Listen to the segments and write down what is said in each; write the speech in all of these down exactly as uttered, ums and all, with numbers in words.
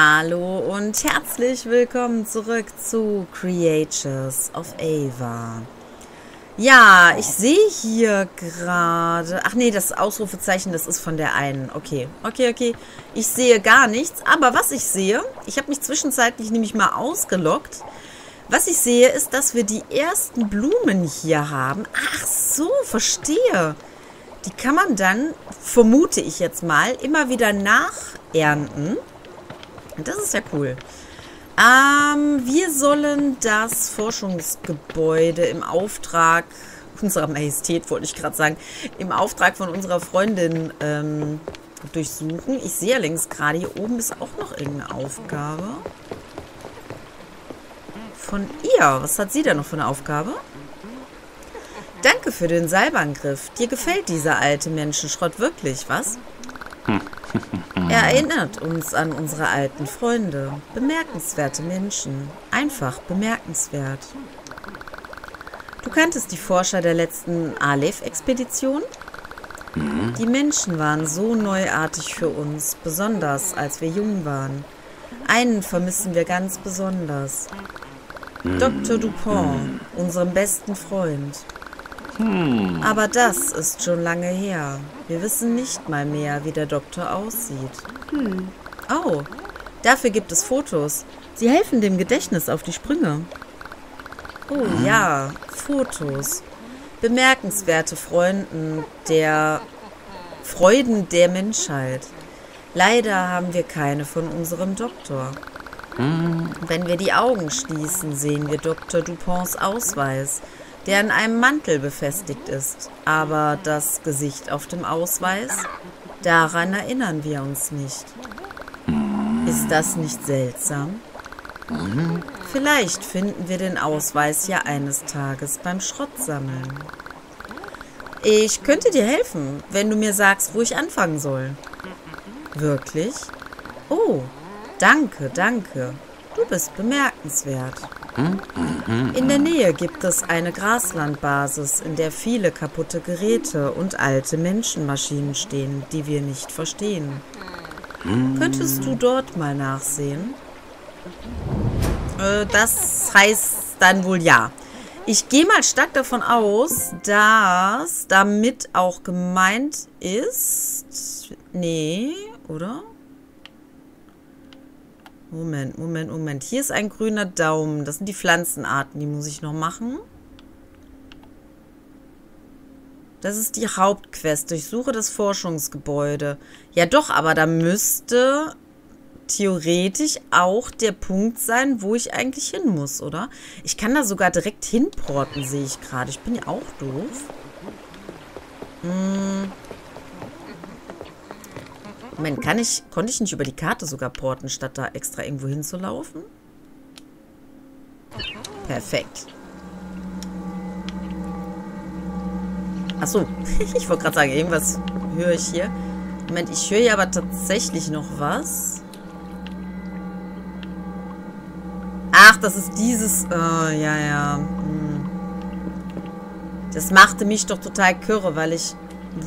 Hallo und herzlich willkommen zurück zu Creatures of Ava. Ja, ich sehe hier gerade... Ach nee, das Ausrufezeichen, das ist von der einen. Okay, okay, okay. Ich sehe gar nichts, aber was ich sehe, ich habe mich zwischenzeitlich nämlich mal ausgeloggt. Was ich sehe, ist, dass wir die ersten Blumen hier haben. Ach so, verstehe. Die kann man dann, vermute ich jetzt mal, immer wieder nachernten. Das ist ja cool. Ähm, wir sollen das Forschungsgebäude im Auftrag unserer Majestät, wollte ich gerade sagen, im Auftrag von unserer Freundin ähm, durchsuchen. Ich sehe ja links gerade, hier oben ist auch noch irgendeine Aufgabe. Von ihr. Was hat sie denn noch für eine Aufgabe? Danke für den Cyberangriff. Dir gefällt dieser alte Menschenschrott wirklich, was? Er erinnert uns an unsere alten Freunde. Bemerkenswerte Menschen. Einfach bemerkenswert. Du kanntest die Forscher der letzten Aleph-Expedition? Mhm. Die Menschen waren so neuartig für uns, besonders als wir jung waren. Einen vermissen wir ganz besonders. Mhm. Doktor Dupont, mhm. unserem besten Freund. Aber das ist schon lange her. Wir wissen nicht mal mehr, wie der Doktor aussieht. Hm. Oh, dafür gibt es Fotos. Sie helfen dem Gedächtnis auf die Sprünge. Oh ja, Fotos. Bemerkenswerte Freunden der... Freuden der Menschheit. Leider haben wir keine von unserem Doktor. Hm. Wenn wir die Augen schließen, sehen wir Doktor Duponts Ausweis, der an einem Mantel befestigt ist. Aber das Gesicht auf dem Ausweis, daran erinnern wir uns nicht. Ist das nicht seltsam? Vielleicht finden wir den Ausweis ja eines Tages beim Schrottsammeln. Ich könnte dir helfen, wenn du mir sagst, wo ich anfangen soll. Wirklich? Oh, danke, danke. Du bist bemerkenswert. In der Nähe gibt es eine Graslandbasis, in der viele kaputte Geräte und alte Menschenmaschinen stehen, die wir nicht verstehen. Könntest du dort mal nachsehen? Äh, das heißt dann wohl ja. Ich gehe mal stark davon aus, dass damit auch gemeint ist... Nee, oder? Moment, Moment, Moment. Hier ist ein grüner Daumen. Das sind die Pflanzenarten, die muss ich noch machen. Das ist die Hauptquest. Durchsuche das Forschungsgebäude. Ja doch, aber da müsste theoretisch auch der Punkt sein, wo ich eigentlich hin muss, oder? Ich kann da sogar direkt hinporten, sehe ich gerade. Ich bin ja auch doof. Hm... Moment, kann ich, konnte ich nicht über die Karte sogar porten, statt da extra irgendwo hinzulaufen? Perfekt. Achso, ich wollte gerade sagen, irgendwas höre ich hier. Moment, ich höre hier aber tatsächlich noch was. Ach, das ist dieses... Äh, ja, ja. Hm. Das machte mich doch total kirre, weil ich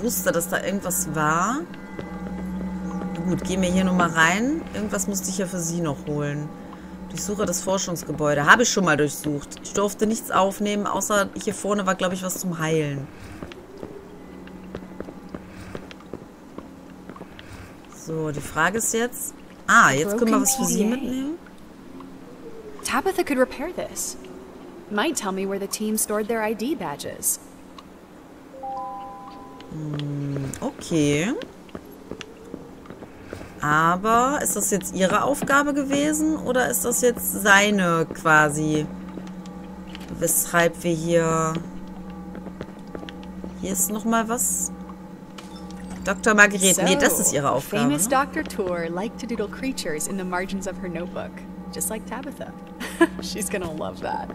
wusste, dass da irgendwas war. Gut, gehen wir hier nochmal rein. Irgendwas musste ich ja für sie noch holen. Durchsuche das Forschungsgebäude. Habe ich schon mal durchsucht. Ich durfte nichts aufnehmen, außer hier vorne war, glaube ich, was zum Heilen. So, die Frage ist jetzt... Ah, jetzt können wir was für sie mitnehmen. Tabitha could repair this. Might tell me where the team stored their I D badges. Okay. Aber ist das jetzt ihre Aufgabe gewesen oder ist das jetzt seine quasi? Weshalb wir hier... Hier ist nochmal was. Doktor Margarete. Nee, das ist ihre Aufgabe. Famous Doktor Tor liked to doodle creatures in the margins of her notebook. Just like Tabitha. She's gonna love that.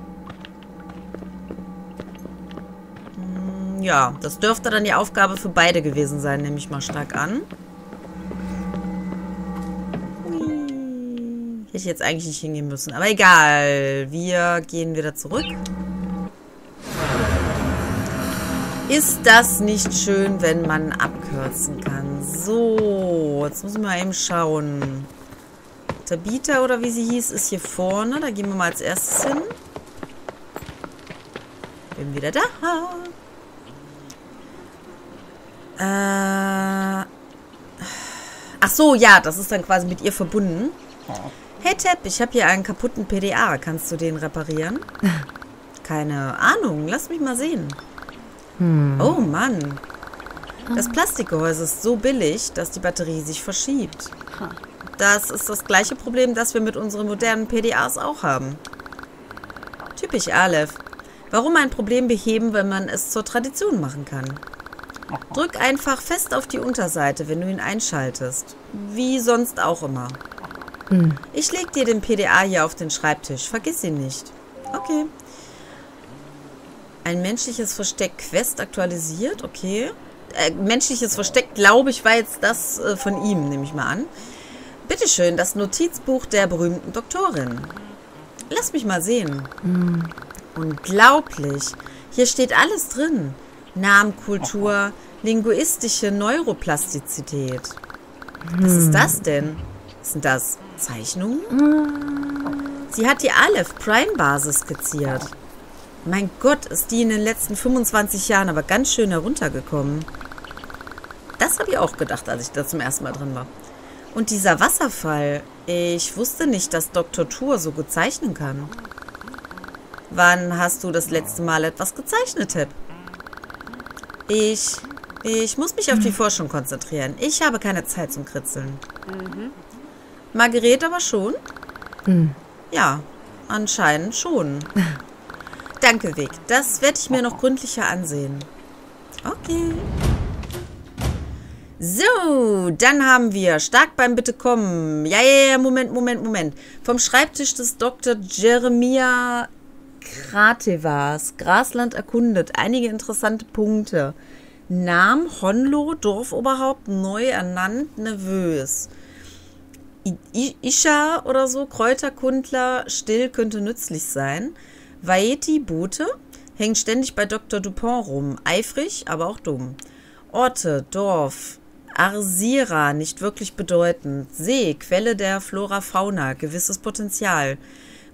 Ja, das dürfte dann die Aufgabe für beide gewesen sein, nehme ich mal stark an. Ich jetzt eigentlich nicht hingehen müssen. Aber egal. Wir gehen wieder zurück. Ist das nicht schön, wenn man abkürzen kann? So, jetzt müssen wir eben schauen. Tabitha oder wie sie hieß, ist hier vorne. Da gehen wir mal als erstes hin. Bin wieder da. Äh. Ach so, ja, das ist dann quasi mit ihr verbunden. Hey Tab, ich habe hier einen kaputten P D A. Kannst du den reparieren? Keine Ahnung, lass mich mal sehen. Hm. Oh Mann. Das Plastikgehäuse ist so billig, dass die Batterie sich verschiebt. Das ist das gleiche Problem, das wir mit unseren modernen P D As auch haben. Typisch Aleph. Warum ein Problem beheben, wenn man es zur Tradition machen kann? Drück einfach fest auf die Unterseite, wenn du ihn einschaltest. Wie sonst auch immer. Hm. Ich leg dir den P D A hier auf den Schreibtisch. Vergiss ihn nicht. Okay. Ein menschliches Versteck Quest aktualisiert. Okay. Äh, menschliches Versteck, glaube ich, war jetzt das äh, von ihm, nehme ich mal an. Bitteschön, das Notizbuch der berühmten Doktorin. Lass mich mal sehen. Hm. Unglaublich. Hier steht alles drin. Namenkultur, linguistische Neuroplastizität. Hm. Was ist das denn? Was sind das? Zeichnungen? Hm. Sie hat die Aleph Prime Basis skizziert. Mein Gott, ist die in den letzten fünfundzwanzig Jahren aber ganz schön heruntergekommen. Das habe ich auch gedacht, als ich da zum ersten Mal drin war. Und dieser Wasserfall. Ich wusste nicht, dass Doktor Tor so gut zeichnen kann. Wann hast du das letzte Mal etwas gezeichnet, Tipp? Ich... Ich muss mich auf die Forschung konzentrieren. Ich habe keine Zeit zum Kritzeln. Mhm. Margarete aber schon? Mhm. Ja, anscheinend schon. Danke, Vic. Das werde ich mir noch gründlicher ansehen. Okay. So, dann haben wir stark beim Bitte kommen. Ja, ja, ja, Moment, Moment, Moment. Vom Schreibtisch des Doktor Jeremia Kratevas. Grasland erkundet. Einige interessante Punkte. Namen Honlo, Dorfoberhaupt, neu ernannt, nervös. I Isha oder so, Kräuterkundler, still könnte nützlich sein. Vaeti, Bote, hängt ständig bei Doktor Dupont rum. Eifrig, aber auch dumm. Orte, Dorf, Arsira, nicht wirklich bedeutend. See, Quelle der Flora-Fauna, gewisses Potenzial.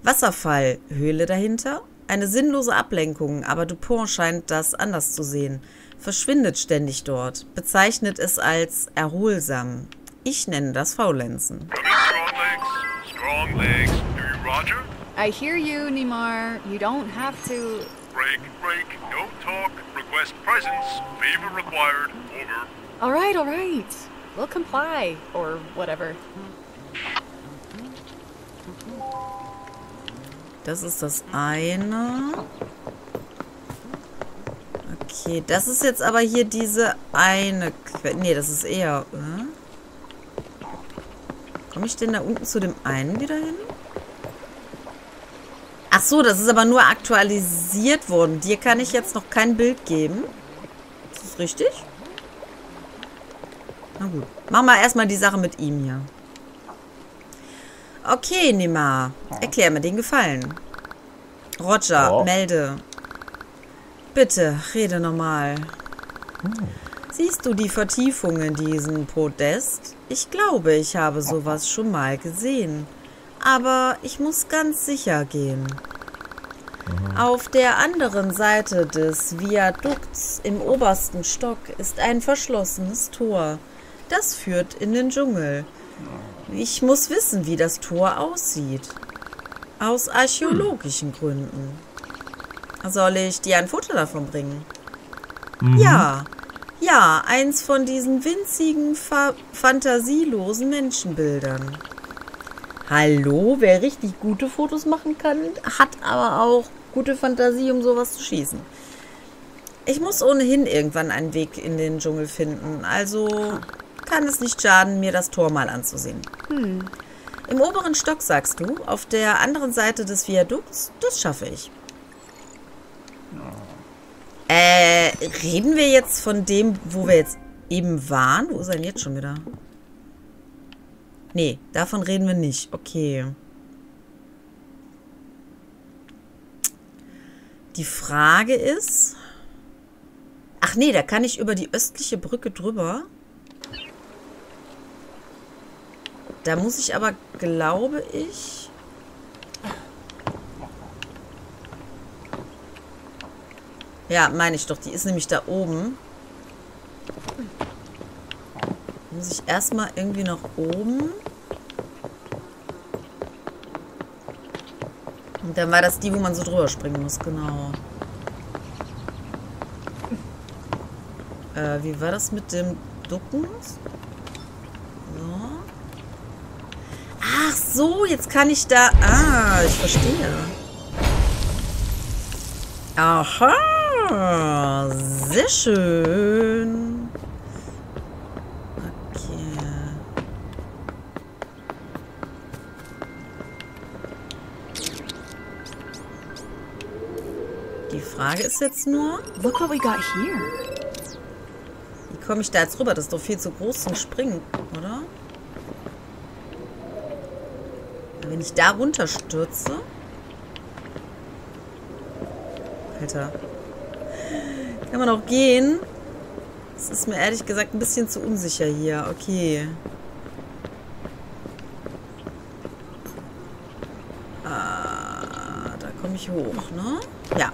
Wasserfall, Höhle dahinter. Eine sinnlose Ablenkung, aber Dupont scheint das anders zu sehen. Verschwindet ständig dort. Bezeichnet es als erholsam. Ich nenne das Faulenzen. Strong legs, strong legs. Do you roger? I hear you, Nima. You don't have to... Break, break, no talk, request presence, favor required, over. Alright, alright. We'll comply, or whatever. Das ist das eine. Okay, das ist jetzt aber hier diese eine Quelle. Nee, das ist eher... Äh? Komme ich denn da unten zu dem einen wieder hin? Ach so, das ist aber nur aktualisiert worden. Dir kann ich jetzt noch kein Bild geben. Ist das richtig? Na gut. Machen wir erstmal die Sache mit ihm hier. Okay, Nima. Erklär mir den Gefallen. Roger, oh. Melde. Bitte, rede normal. Hm. Siehst du die Vertiefung in diesem Podest? Ich glaube, ich habe sowas schon mal gesehen. Aber ich muss ganz sicher gehen. Mhm. Auf der anderen Seite des Viadukts im obersten Stock ist ein verschlossenes Tor. Das führt in den Dschungel. Ich muss wissen, wie das Tor aussieht. Aus archäologischen mhm. Gründen. Soll ich dir ein Foto davon bringen? Mhm. Ja, ja, eins von diesen winzigen, fa- fantasielosen Menschenbildern. Hallo, wer richtig gute Fotos machen kann, hat aber auch gute Fantasie, um sowas zu schießen. Ich muss ohnehin irgendwann einen Weg in den Dschungel finden, also kann es nicht schaden, mir das Tor mal anzusehen. Hm. Im oberen Stock, sagst du, auf der anderen Seite des Viadukts, das schaffe ich. Äh, reden wir jetzt von dem, wo wir jetzt eben waren? Wo ist er denn jetzt schon wieder? Nee, davon reden wir nicht. Okay. Die Frage ist... Ach nee, da kann ich über die östliche Brücke drüber. Da muss ich aber, glaube ich... Ja, meine ich doch. Die ist nämlich da oben. Muss ich erstmal irgendwie nach oben... Und dann war das die, wo man so drüber springen muss, genau. Äh, wie war das mit dem Ducken? So. Ach so, jetzt kann ich da... Ah, ich verstehe. Aha, sehr schön. Okay. Die Frage ist jetzt nur... Look what we got here. Wie komme ich da jetzt rüber? Das ist doch viel zu groß zum Springen, oder? Wenn ich da runterstürze... Alter. Kann man auch gehen? Das ist mir ehrlich gesagt ein bisschen zu unsicher hier. Okay. Ah, da komme ich hoch, ne? Ja.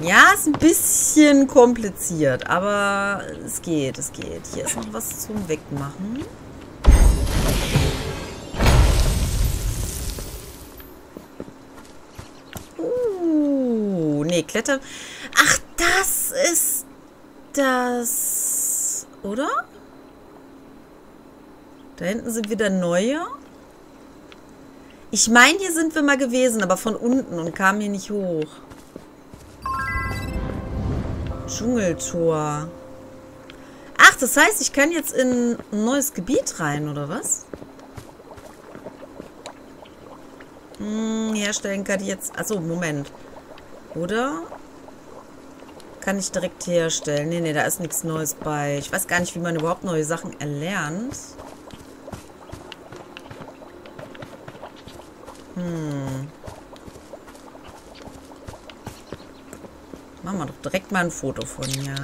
Ja, ist ein bisschen kompliziert, aber es geht, es geht. Hier ist noch was zum Wegmachen. Uh, nee, Klettern. Ach, das ist das, oder? Da hinten sind wieder neue. Ich meine, hier sind wir mal gewesen, aber von unten und kamen hier nicht hoch. Dschungeltor. Ach, das heißt, ich kann jetzt in ein neues Gebiet rein, oder was? Hm, herstellen kann ich jetzt... Achso, Moment. Oder? Kann ich direkt herstellen? Nee, nee, da ist nichts Neues bei. Ich weiß gar nicht, wie man überhaupt neue Sachen erlernt. Hm. Machen wir doch direkt mal ein Foto von hier.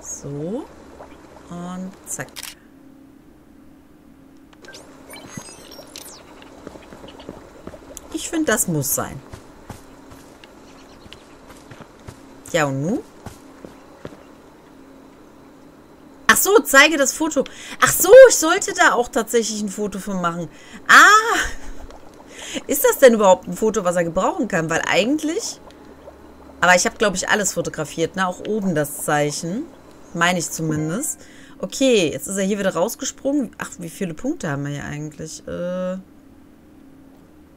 So. Und zack. Ich finde, das muss sein. Ja, und nun? Ach so, zeige das Foto. Ach so, ich sollte da auch tatsächlich ein Foto von machen. Ah! Ist das denn überhaupt ein Foto, was er gebrauchen kann? Weil eigentlich... Aber ich habe, glaube ich, alles fotografiert, ne? Auch oben das Zeichen. Meine ich zumindest. Okay, jetzt ist er hier wieder rausgesprungen. Ach, wie viele Punkte haben wir hier eigentlich? Äh,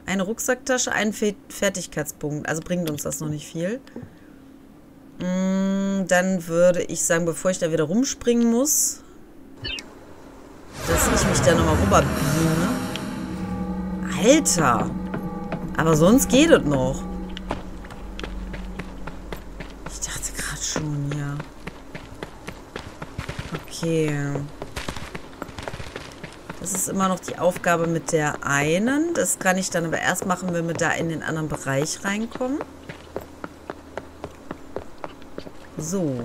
eine Rucksacktasche, einen Fertigkeitspunkt. Also bringt uns das noch nicht viel. Mm, dann würde ich sagen, bevor ich da wieder rumspringen muss, dass ich mich da nochmal rüberbeame. Alter! Aber sonst geht es noch. Schon, ja. Okay. Das ist immer noch die Aufgabe mit der einen. Das kann ich dann aber erst machen, wenn wir da in den anderen Bereich reinkommen. So.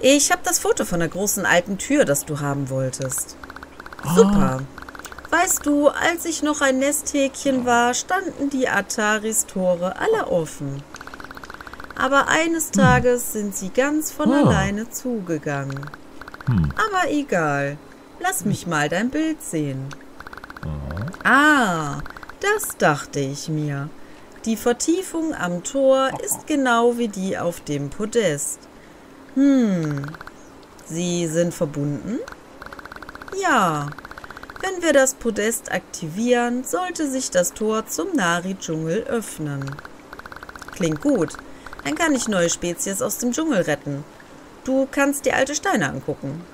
Ich habe das Foto von der großen alten Tür, das du haben wolltest. Super. Oh. Weißt du, als ich noch ein Nesthäkchen war, standen die Ataris-Tore alle offen. Aber eines Tages sind sie ganz von oh. alleine zugegangen. Hm. Aber egal. Lass mich mal dein Bild sehen. Oh. Ah, das dachte ich mir. Die Vertiefung am Tor ist genau wie die auf dem Podest. Hm, sie sind verbunden? Ja. Wenn wir das Podest aktivieren, sollte sich das Tor zum Nari-Dschungel öffnen. Klingt gut. Dann kann ich neue Spezies aus dem Dschungel retten. Du kannst dir alte Steine angucken.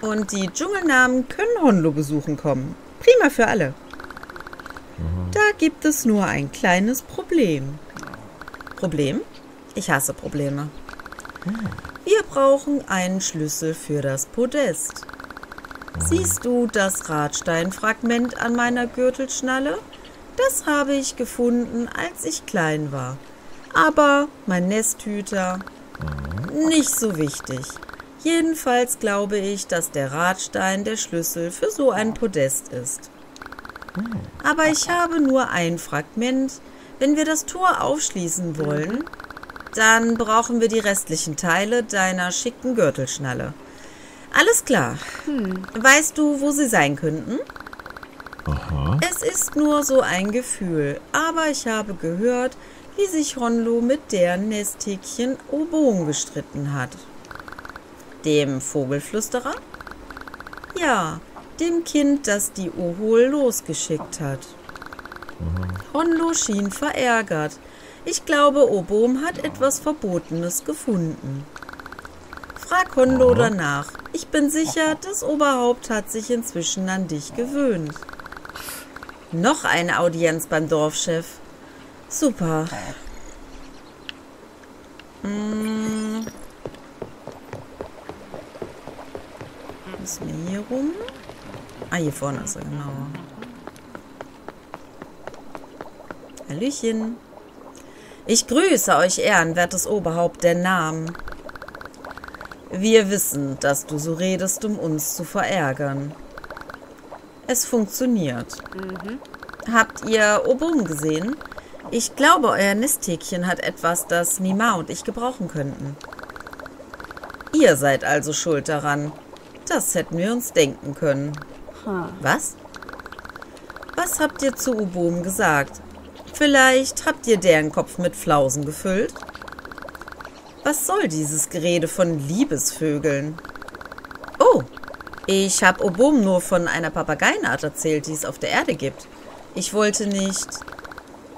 Und die Dschungelnamen können Honlo besuchen kommen. Prima für alle. Da gibt es nur ein kleines Problem. Problem? Ich hasse Probleme. Wir brauchen einen Schlüssel für das Podest. Siehst du das Radsteinfragment an meiner Gürtelschnalle? Das habe ich gefunden, als ich klein war. Aber mein Nesthüter, nicht so wichtig. Jedenfalls glaube ich, dass der Radstein der Schlüssel für so ein Podest ist. Aber ich habe nur ein Fragment. Wenn wir das Tor aufschließen wollen, dann brauchen wir die restlichen Teile deiner schicken Gürtelschnalle. Alles klar. Hm. Weißt du, wo sie sein könnten? Aha. Es ist nur so ein Gefühl, aber ich habe gehört, wie sich Honlo mit deren Nesthäkchen Oboen gestritten hat. Dem Vogelflüsterer? Ja, dem Kind, das die Ohol losgeschickt hat. Mhm. Honlo schien verärgert. Ich glaube, Obom hat etwas Verbotenes gefunden. Frag Honlo danach. Ich bin sicher, das Oberhaupt hat sich inzwischen an dich gewöhnt. Noch eine Audienz beim Dorfchef. Super. Hm. Müssen wir hier rum? Ah, hier vorne ist er, genau. Hallöchen. Ich grüße euch, ehrenwertes Oberhaupt der Namen. Wir wissen, dass du so redest, um uns zu verärgern. Es funktioniert. Mhm. Habt ihr Obom gesehen? Ich glaube, euer Nesthäkchen hat etwas, das Nima und ich gebrauchen könnten. Ihr seid also schuld daran. Das hätten wir uns denken können. Huh. Was? Was habt ihr zu Obom gesagt? Vielleicht habt ihr deren Kopf mit Flausen gefüllt? Was soll dieses Gerede von Liebesvögeln? Oh, ich habe Obom nur von einer Papageienart erzählt, die es auf der Erde gibt. Ich wollte nicht...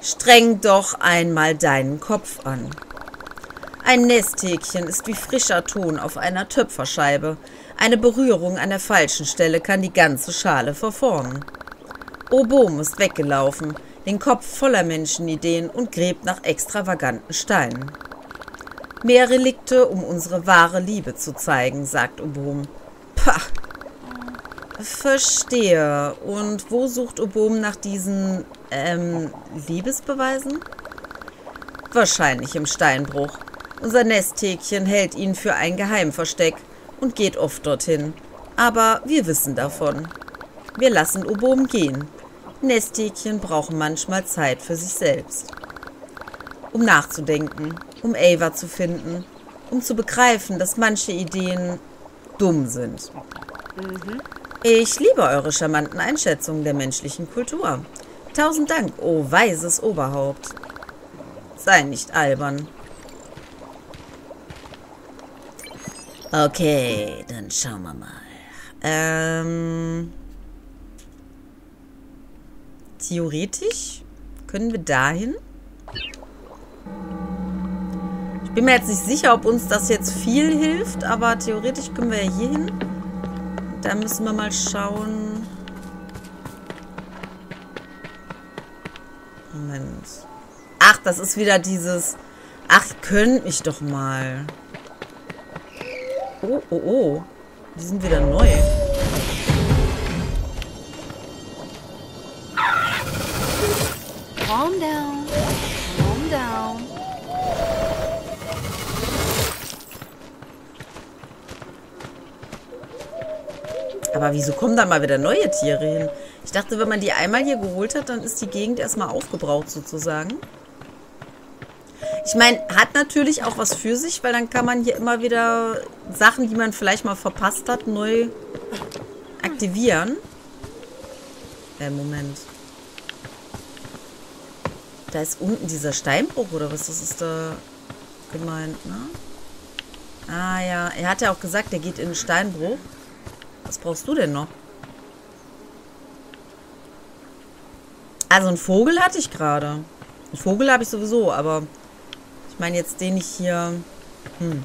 Streng doch einmal deinen Kopf an. Ein Nesthäkchen ist wie frischer Ton auf einer Töpferscheibe. Eine Berührung an der falschen Stelle kann die ganze Schale verformen. Obom ist weggelaufen, den Kopf voller Menschenideen und gräbt nach extravaganten Steinen. Mehr Relikte, um unsere wahre Liebe zu zeigen, sagt Obom. Pah! Verstehe. Und wo sucht Obom nach diesen, ähm, Liebesbeweisen? Wahrscheinlich im Steinbruch. Unser Nesthäkchen hält ihn für ein Geheimversteck und geht oft dorthin. Aber wir wissen davon. Wir lassen Obom gehen. Nesthäkchen brauchen manchmal Zeit für sich selbst. Um nachzudenken, um Ava zu finden, um zu begreifen, dass manche Ideen dumm sind. Mhm. Ich liebe eure charmanten Einschätzungen der menschlichen Kultur. Tausend Dank, o weises Oberhaupt. Sei nicht albern. Okay, dann schauen wir mal. Ähm... Theoretisch können wir dahin. Ich bin mir jetzt nicht sicher, ob uns das jetzt viel hilft, aber theoretisch können wir ja hier hin. Da müssen wir mal schauen. Moment. Ach, das ist wieder dieses... Ach, könnt mich doch mal. Oh, oh, oh. Die sind wieder neu. Calm down. Calm down. Aber wieso kommen da mal wieder neue Tiere hin? Ich dachte, wenn man die einmal hier geholt hat, dann ist die Gegend erstmal aufgebraucht sozusagen. Ich meine, hat natürlich auch was für sich, weil dann kann man hier immer wieder Sachen, die man vielleicht mal verpasst hat, neu aktivieren. Äh, Moment. Da ist unten dieser Steinbruch, oder was? Das ist da gemeint, ne? Ah ja, er hat ja auch gesagt, der geht in den Steinbruch. Was brauchst du denn noch? Also einen Vogel hatte ich gerade. Einen Vogel habe ich sowieso, aber ich meine jetzt den ich hier... Hm.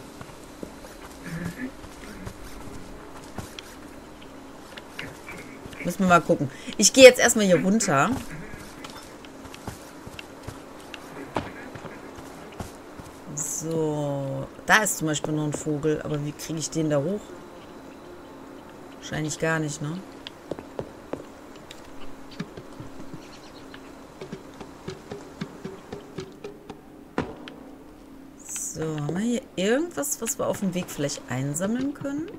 Müssen wir mal gucken. Ich gehe jetzt erstmal hier runter. So. Da ist zum Beispiel noch ein Vogel, aber wie kriege ich den da hoch? Wahrscheinlich gar nicht, ne? So. So, haben wir hier irgendwas, was wir auf dem Weg vielleicht einsammeln können?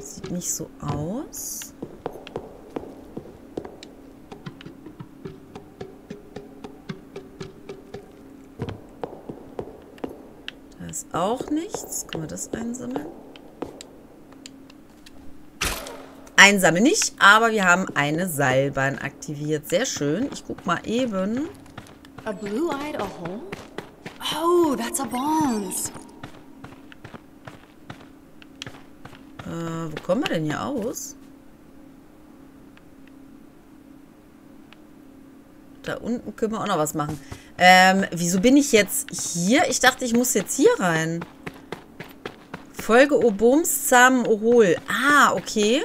Sieht nicht so aus. Da ist auch nichts. Können wir das einsammeln? Einsammeln nicht, aber wir haben eine Seilbahn aktiviert. Sehr schön. Ich guck mal eben. A blue-eyed Obom? Oh, that's Obons. Äh, wo kommen wir denn hier aus? Da unten können wir auch noch was machen. Ähm, wieso bin ich jetzt hier? Ich dachte, ich muss jetzt hier rein. Folge Oboms Samen Ohol. Ah, okay.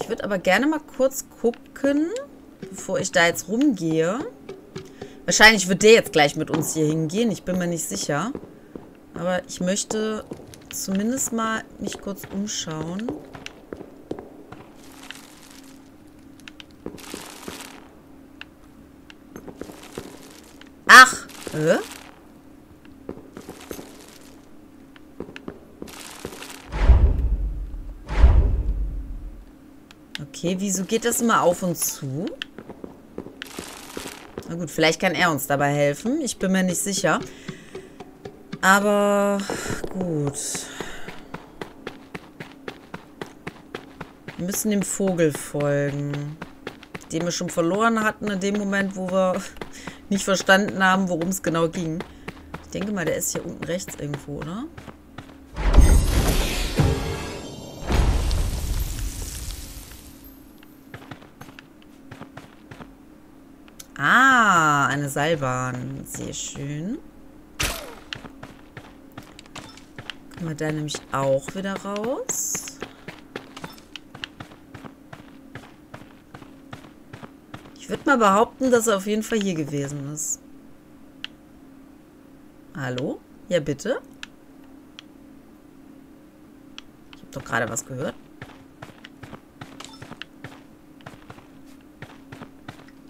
Ich würde aber gerne mal kurz gucken, bevor ich da jetzt rumgehe. Wahrscheinlich wird der jetzt gleich mit uns hier hingehen. Ich bin mir nicht sicher. Aber ich möchte zumindest mal mich kurz umschauen. Ach! Äh? Okay, wieso geht das immer auf und zu? Na gut, vielleicht kann er uns dabei helfen. Ich bin mir nicht sicher. Aber gut. Wir müssen dem Vogel folgen. Den wir schon verloren hatten in dem Moment, wo wir nicht verstanden haben, worum es genau ging. Ich denke mal, der ist hier unten rechts irgendwo, oder? Ah, eine Seilbahn. Sehr schön. Können wir da nämlich auch wieder raus? Ich würde mal behaupten, dass er auf jeden Fall hier gewesen ist. Hallo? Ja, bitte? Ich habe doch gerade was gehört.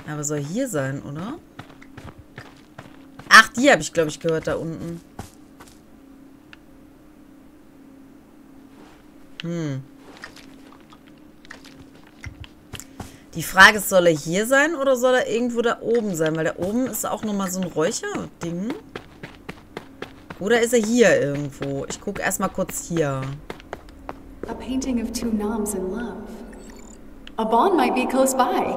Aber soll hier sein, oder? Ach, die habe ich, glaube ich, gehört da unten. Hm. Die Frage ist, soll er hier sein oder soll er irgendwo da oben sein? Weil da oben ist auch nochmal so ein Räucherding. Oder ist er hier irgendwo? Ich gucke erstmal kurz hier. A painting of two noms in love. A bond might be close by.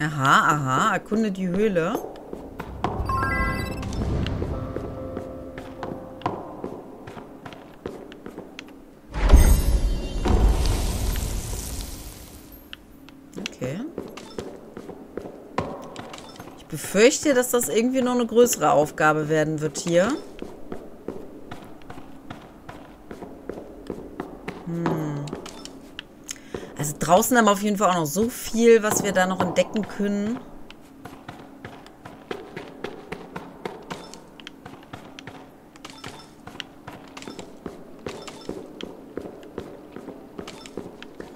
Aha, aha, erkunde die Höhle. Okay. Ich befürchte, dass das irgendwie noch eine größere Aufgabe werden wird hier. Draußen haben wir auf jeden Fall auch noch so viel, was wir da noch entdecken können.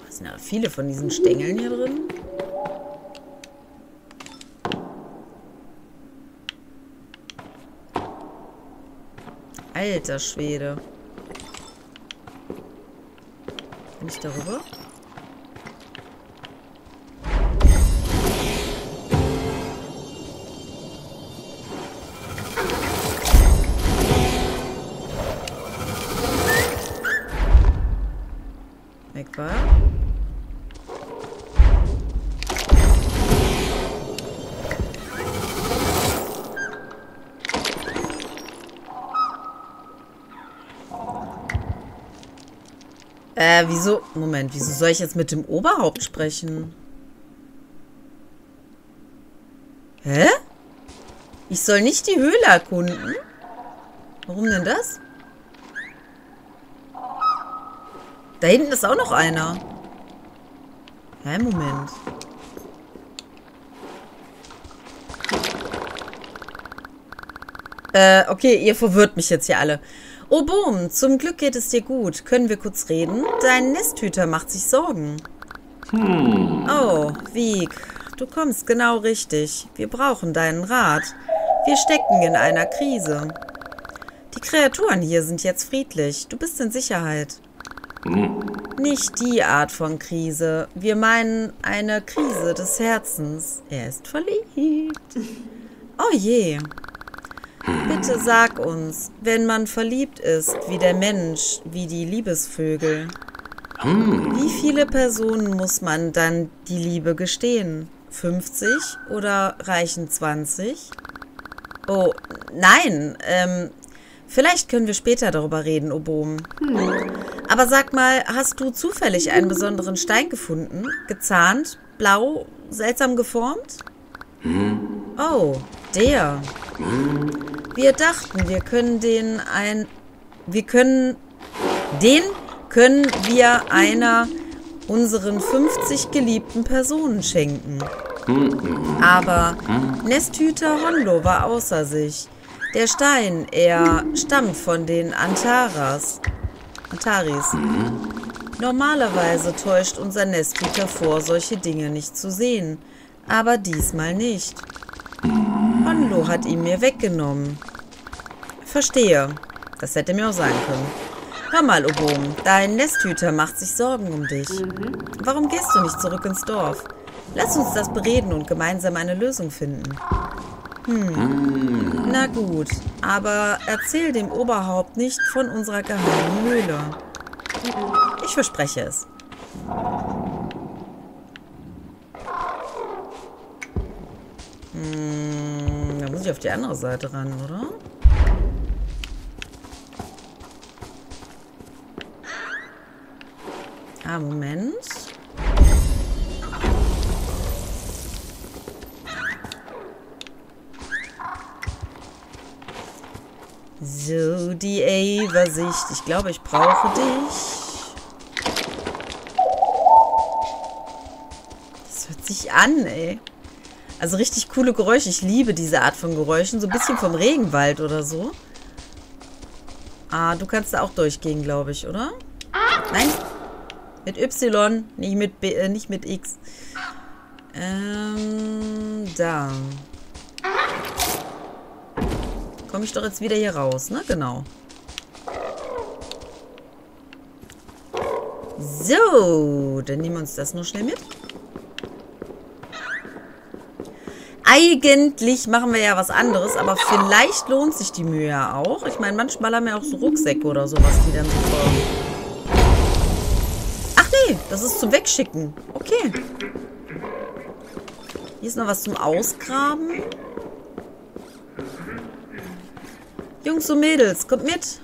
Es sind ja viele von diesen Stängeln hier drin. Alter Schwede. Bin ich darüber? Äh, wieso? Moment, wieso soll ich jetzt mit dem Oberhaupt sprechen? Hä? Ich soll nicht die Höhle erkunden? Warum denn das? Da hinten ist auch noch einer. Hä, Moment. Äh, okay, ihr verwirrt mich jetzt hier alle. Obom, zum Glück geht es dir gut. Können wir kurz reden? Dein Nesthüter macht sich Sorgen. Hm. Oh, Vic, Du kommst genau richtig. Wir brauchen deinen Rat. Wir stecken in einer Krise. Die Kreaturen hier sind jetzt friedlich. Du bist in Sicherheit. Nicht die Art von Krise. Wir meinen eine Krise des Herzens. Er ist verliebt. Oh je. Bitte sag uns, wenn man verliebt ist, wie der Mensch, wie die Liebesvögel, wie viele Personen muss man dann die Liebe gestehen? fünfzig oder reichen zwanzig? Oh, nein. Ähm, vielleicht können wir später darüber reden, Obom. Aber sag mal, hast du zufällig einen besonderen Stein gefunden? Gezahnt? Blau? Seltsam geformt? Oh, der. Wir dachten, wir können den ein... Wir können... Den können wir einer unseren fünfzig geliebten Personen schenken. Aber Nesthüter Honlo war außer sich. Der Stein, er stammt von den Antaras. Antaris. Normalerweise täuscht unser Nesthüter vor, solche Dinge nicht zu sehen. Aber diesmal nicht. Honlo hat ihn mir weggenommen. Verstehe. Das hätte mir auch sein können. Hör mal, Obom, dein Nesthüter macht sich Sorgen um dich. Warum gehst du nicht zurück ins Dorf? Lass uns das bereden und gemeinsam eine Lösung finden. Hm. Na gut, aber erzähl dem Oberhaupt nicht von unserer geheimen Höhle. Ich verspreche es. Hm, da muss ich auf die andere Seite ran, oder? Ah, Moment. So, die Ava-Sicht. Ich glaube, ich brauche dich. Das hört sich an, ey. Also richtig coole Geräusche. Ich liebe diese Art von Geräuschen. So ein bisschen vom Regenwald oder so. Ah, du kannst da auch durchgehen, glaube ich, oder? Nein. Mit Y, nicht mit, B, äh, nicht mit X. Ähm, da. Komme ich doch jetzt wieder hier raus, ne? Genau. So, dann nehmen wir uns das nur schnell mit. Eigentlich machen wir ja was anderes, aber vielleicht lohnt sich die Mühe ja auch. Ich meine, manchmal haben wir auch so Rucksäcke oder sowas, die dann so folgen. Ach nee, das ist zum Wegschicken. Okay. Hier ist noch was zum Ausgraben. Jungs und Mädels, kommt mit.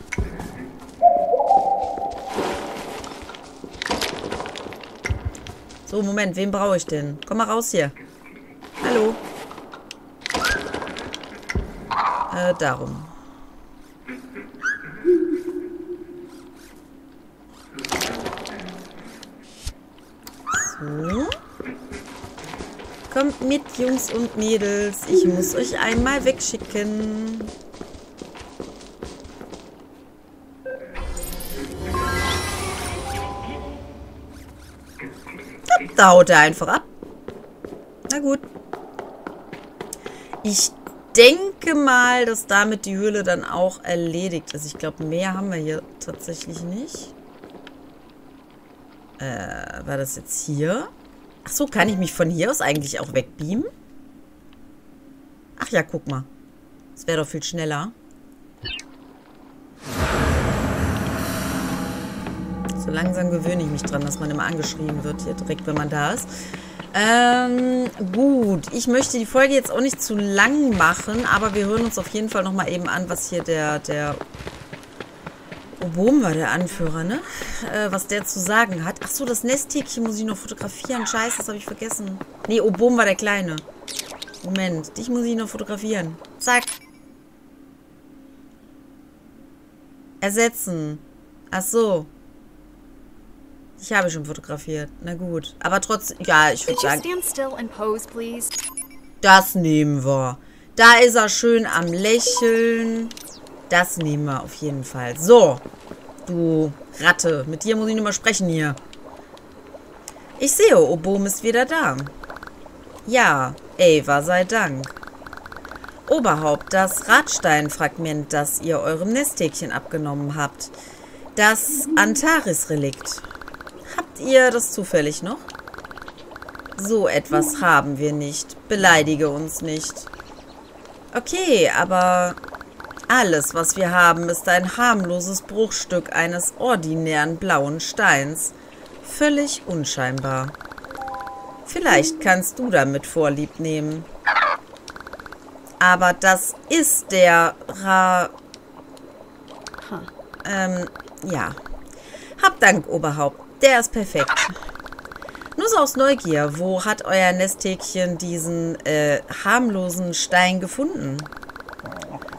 So, Moment, wen brauche ich denn? Komm mal raus hier. Hallo. Äh, darum. So. Kommt mit, Jungs und Mädels. Ich muss euch einmal wegschicken. Da haut er einfach ab. Na gut. Ich denke mal, dass damit die Höhle dann auch erledigt ist. Ich glaube, mehr haben wir hier tatsächlich nicht. Äh, war das jetzt hier? Ach so, kann ich mich von hier aus eigentlich auch wegbeamen? Ach ja, guck mal. Das wäre doch viel schneller. So langsam gewöhne ich mich dran, dass man immer angeschrien wird hier direkt, wenn man da ist. Ähm, gut. Ich möchte die Folge jetzt auch nicht zu lang machen, aber wir hören uns auf jeden Fall nochmal eben an, was hier der, der Obom war der Anführer, ne? Äh, was der zu sagen hat. Ach so, das Nesthäkchen muss ich noch fotografieren. Scheiße, das habe ich vergessen. Nee, Obom war der Kleine. Moment, dich muss ich noch fotografieren. Zack. Ersetzen. Ach so. Ich habe schon fotografiert. Na gut. Aber trotzdem... Ja, ich würde sagen... Das nehmen wir. Da ist er schön am Lächeln. Das nehmen wir auf jeden Fall. So. Du Ratte. Mit dir muss ich nicht mehr sprechen hier. Ich sehe, Obom ist wieder da. Ja, Ava sei Dank. Oberhaupt, das Radsteinfragment, das ihr eurem Nesthäkchen abgenommen habt. Das Antares-Relikt. Habt ihr das zufällig noch? So etwas haben wir nicht. Beleidige uns nicht. Okay, aber alles, was wir haben, ist ein harmloses Bruchstück eines ordinären blauen Steins. Völlig unscheinbar. Vielleicht kannst du damit Vorlieb nehmen. Aber das ist der Ra... Ähm, ja. Hab Dank, Oberhaupt. Der ist perfekt. Nur so aus Neugier, wo hat euer Nesthäkchen diesen äh, harmlosen Stein gefunden?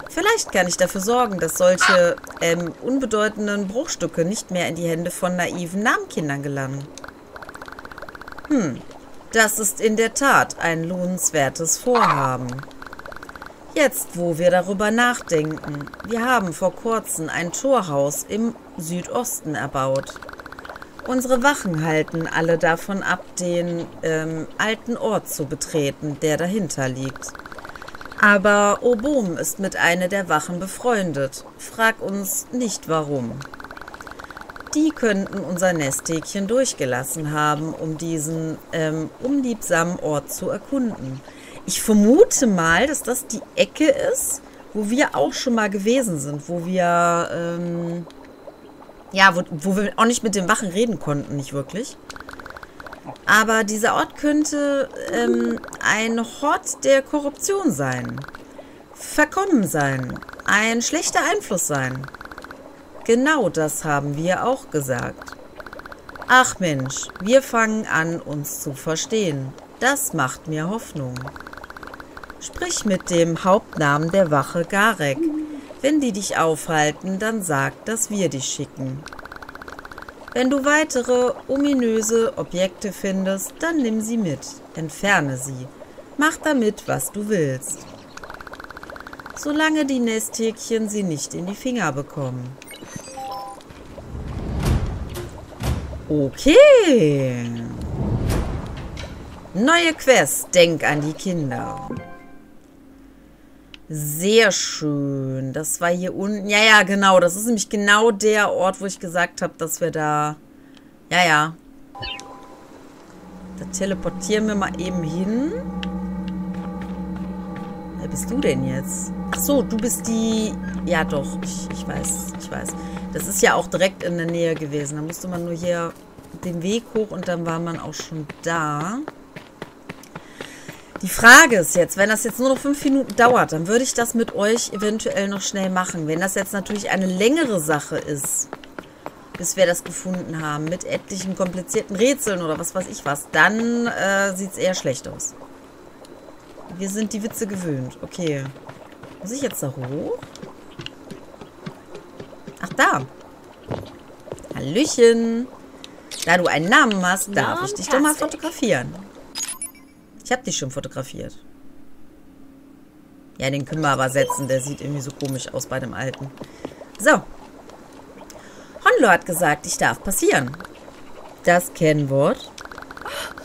Vielleicht kann ich dafür sorgen, dass solche ähm, unbedeutenden Bruchstücke nicht mehr in die Hände von naiven Namenkindern gelangen. Hm, das ist in der Tat ein lohnenswertes Vorhaben. Jetzt, wo wir darüber nachdenken, wir haben vor kurzem ein Torhaus im Südosten erbaut. Unsere Wachen halten alle davon ab, den ähm, alten Ort zu betreten, der dahinter liegt. Aber Obom ist mit einer der Wachen befreundet. Frag uns nicht, warum. Die könnten unser Nesthäkchen durchgelassen haben, um diesen ähm, unliebsamen Ort zu erkunden. Ich vermute mal, dass das die Ecke ist, wo wir auch schon mal gewesen sind, wo wir... Ähm, Ja, wo, wo wir auch nicht mit den Wachen reden konnten, nicht wirklich. Aber dieser Ort könnte ähm, ein Hort der Korruption sein. Verkommen sein. Ein schlechter Einfluss sein. Genau das haben wir auch gesagt. Ach Mensch, wir fangen an, uns zu verstehen. Das macht mir Hoffnung. Sprich mit dem Hauptnamen der Wache Garek. Wenn die dich aufhalten, dann sag, dass wir dich schicken. Wenn du weitere ominöse Objekte findest, dann nimm sie mit. Entferne sie. Mach damit, was du willst. Solange die Nesthäkchen sie nicht in die Finger bekommen. Okay. Neue Quest. Denk an die Kinder. Sehr schön. Das war hier unten. Ja, ja, genau. Das ist nämlich genau der Ort, wo ich gesagt habe, dass wir da... Ja, ja. Da teleportieren wir mal eben hin. Wer bist du denn jetzt? Ach so, du bist die... Ja, doch. Ich, ich weiß, ich weiß. Das ist ja auch direkt in der Nähe gewesen. Da musste man nur hier den Weg hoch und dann war man auch schon da. Die Frage ist jetzt, wenn das jetzt nur noch fünf Minuten dauert, dann würde ich das mit euch eventuell noch schnell machen. Wenn das jetzt natürlich eine längere Sache ist, bis wir das gefunden haben, mit etlichen komplizierten Rätseln oder was weiß ich was, dann äh, sieht es eher schlecht aus. Wir sind die Witze gewöhnt. Okay. Muss ich jetzt da hoch? Ach, da. Hallöchen. Da du einen Namen hast, darf ich dich doch mal fotografieren. Ich habe dich schon fotografiert. Ja, den können wir aber setzen. Der sieht irgendwie so komisch aus bei dem Alten. So. Honlo hat gesagt, ich darf passieren. Das Kennwort?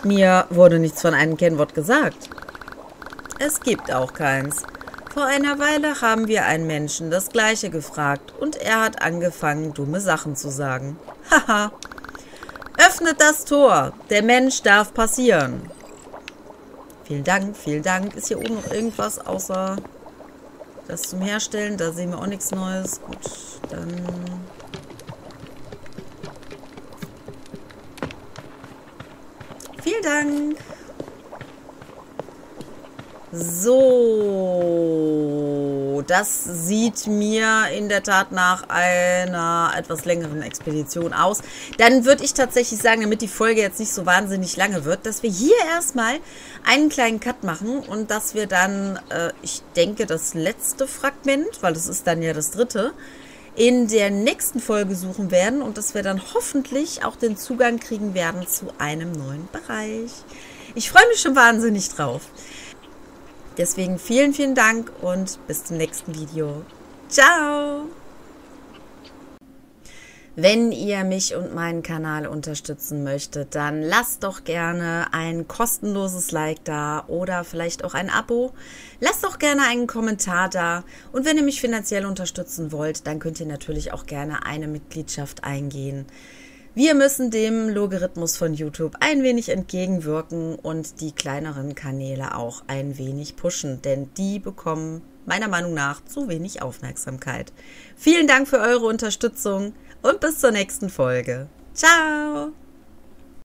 Mir wurde nichts von einem Kennwort gesagt. Es gibt auch keins. Vor einer Weile haben wir einen Menschen das Gleiche gefragt und er hat angefangen, dumme Sachen zu sagen. Haha. Öffnet das Tor. Der Mensch darf passieren. Vielen Dank, vielen Dank. Ist hier oben noch irgendwas außer das zum Herstellen? Da sehen wir auch nichts Neues. Gut, dann... Vielen Dank. So, das sieht mir in der Tat nach einer etwas längeren Expedition aus. Dann würde ich tatsächlich sagen, damit die Folge jetzt nicht so wahnsinnig lange wird, dass wir hier erstmal einen kleinen Cut machen und dass wir dann, äh, ich denke, das letzte Fragment, weil das ist dann ja das dritte, in der nächsten Folge suchen werden und dass wir dann hoffentlich auch den Zugang kriegen werden zu einem neuen Bereich. Ich freue mich schon wahnsinnig drauf. Deswegen vielen, vielen Dank und bis zum nächsten Video. Ciao! Wenn ihr mich und meinen Kanal unterstützen möchtet, dann lasst doch gerne ein kostenloses Like da oder vielleicht auch ein Abo. Lasst doch gerne einen Kommentar da. Und wenn ihr mich finanziell unterstützen wollt, dann könnt ihr natürlich auch gerne eine Mitgliedschaft eingehen. Wir müssen dem Logarithmus von YouTube ein wenig entgegenwirken und die kleineren Kanäle auch ein wenig pushen, denn die bekommen meiner Meinung nach zu wenig Aufmerksamkeit. Vielen Dank für eure Unterstützung und bis zur nächsten Folge. Ciao!